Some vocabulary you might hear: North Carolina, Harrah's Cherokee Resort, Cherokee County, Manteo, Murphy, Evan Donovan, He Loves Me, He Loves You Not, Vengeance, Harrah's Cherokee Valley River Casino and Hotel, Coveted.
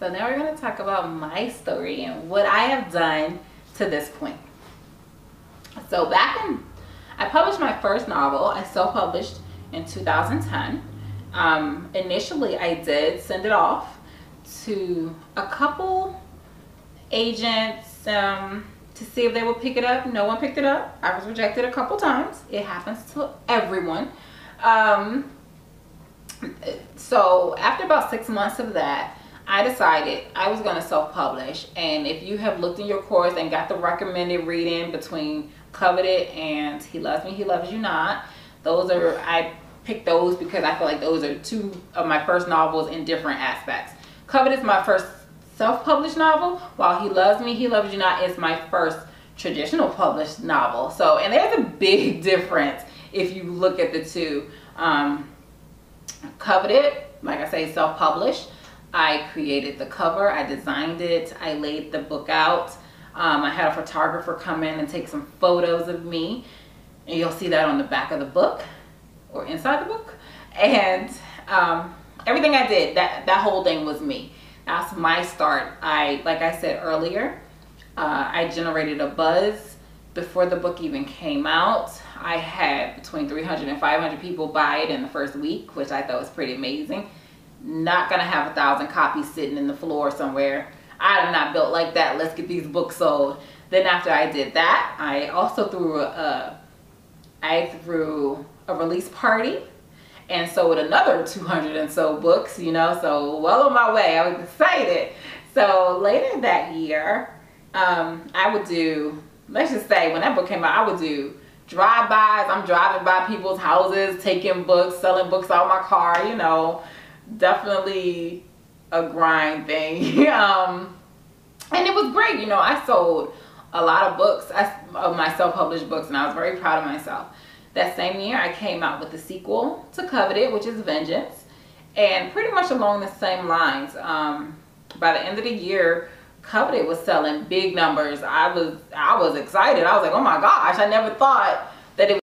So now we're going to talk about my story and what I have done to this point. So back in, I published my first novel. I self-published in 2010. Initially I did send it off to a couple agents to see if they would pick it up. No one picked it up. I was rejected a couple times. It happens to everyone. So after about 6 months of that, I decided I was going to self-publish. And if you have looked in your course and got the recommended reading between Coveted and He Loves Me, He Loves You Not, those are, I picked those because I feel like those are two of my first novels in different aspects. Coveted is my first self-published novel, while He Loves Me, He Loves You Not is my first traditional published novel. So, and there's a big difference if you look at the two. Coveted, like I say, self-published. I created the cover, I designed it, I laid the book out. I had a photographer come in and take some photos of me, and you'll see that on the back of the book or inside the book. And everything I did, that whole thing was me. That's my start. Like I said earlier, I generated a buzz before the book even came out. I had between 300 and 500 people buy it in the first week, which I thought was pretty amazing. Not gonna have 1,000 copies sitting in the floor somewhere. I am not built like that. Let's get these books sold. Then after I did that, I also threw a release party and sold another 200 and so books, you know, so well on my way. I was excited. So later that year, I would do, let's just say when that book came out, I would do drive-bys. I'm driving by people's houses, taking books, selling books out of my car, you know. Definitely a grind thing. And it was great, you know. I sold a lot of books, of my self-published books, and I was very proud of myself. That same year I came out with the sequel to Coveted, which is Vengeance, and pretty much along the same lines. By the end of the year, Coveted was selling big numbers. I was excited. I was like, oh my gosh, I never thought that it